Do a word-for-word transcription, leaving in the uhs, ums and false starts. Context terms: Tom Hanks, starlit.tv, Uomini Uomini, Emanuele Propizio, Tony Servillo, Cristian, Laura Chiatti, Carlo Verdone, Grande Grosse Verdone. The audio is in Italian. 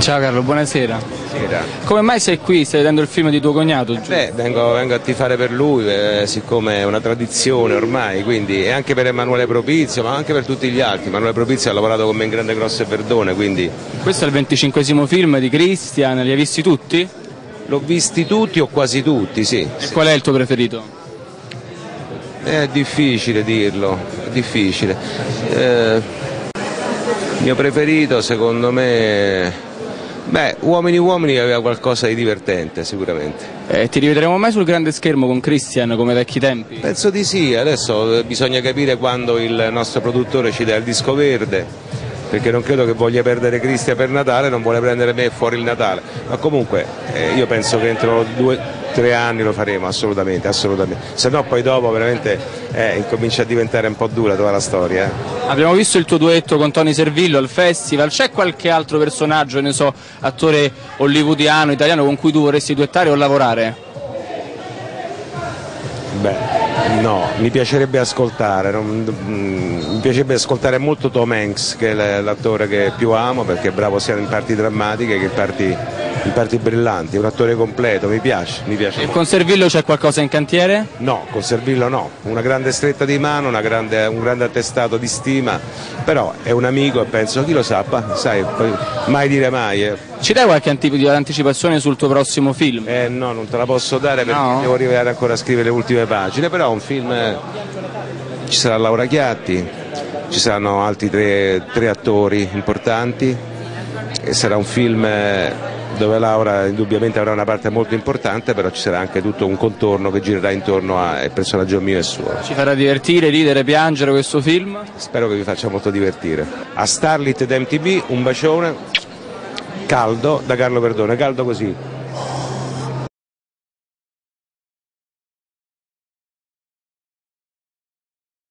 Ciao Carlo, buonasera. Buonasera. Come mai sei qui? Stai vedendo il film di tuo cognato? Eh beh, vengo, vengo a tifare per lui, eh, siccome è una tradizione ormai, quindi, e anche per Emanuele Propizio, ma anche per tutti gli altri. Emanuele Propizio ha lavorato con me in Grande Grosse Verdone, quindi... Questo è il venticinquesimo film di Cristian, li hai visti tutti? L'ho visti tutti o quasi tutti, sì. E sì. Qual è il tuo preferito? È difficile dirlo, è difficile. Eh, il mio preferito secondo me... Beh, Uomini Uomini aveva qualcosa di divertente sicuramente. Eh, ti rivedremo mai sul grande schermo con Cristian come vecchi tempi? Penso di sì, adesso bisogna capire quando il nostro produttore ci dà il disco verde, perché non credo che voglia perdere Cristian per Natale, non vuole prendere me fuori il Natale, ma comunque eh, io penso che entro due... tre anni lo faremo, assolutamente, assolutamente. Se no poi dopo veramente eh, incomincia a diventare un po' dura tutta la storia. Abbiamo visto il tuo duetto con Tony Servillo al festival, c'è qualche altro personaggio, ne so, attore hollywoodiano, italiano, con cui tu vorresti duettare o lavorare? Beh, no, mi piacerebbe ascoltare, non, mi piacerebbe ascoltare molto Tom Hanks, che è l'attore che più amo, perché è bravo sia in parti drammatiche che in parti... in parti brillanti, un attore completo, mi piace, mi piace. E con Servillo c'è qualcosa in cantiere? No, con Servillo no, una grande stretta di mano, una grande, un grande attestato di stima, però è un amico e penso, chi lo sa, sai, mai dire mai. Eh. Ci dai qualche anticipazione sul tuo prossimo film? Eh no, non te la posso dare perché no. Devo arrivare ancora a scrivere le ultime pagine, però è un film, eh, ci sarà Laura Chiatti, ci saranno altri tre, tre attori importanti e sarà un film... Eh, dove Laura indubbiamente avrà una parte molto importante, però ci sarà anche tutto un contorno che girerà intorno al personaggio mio e suo. Ci farà divertire, ridere, piangere questo film? Spero che vi faccia molto divertire. A starlit punto tv un bacione caldo da Carlo Verdone, caldo così.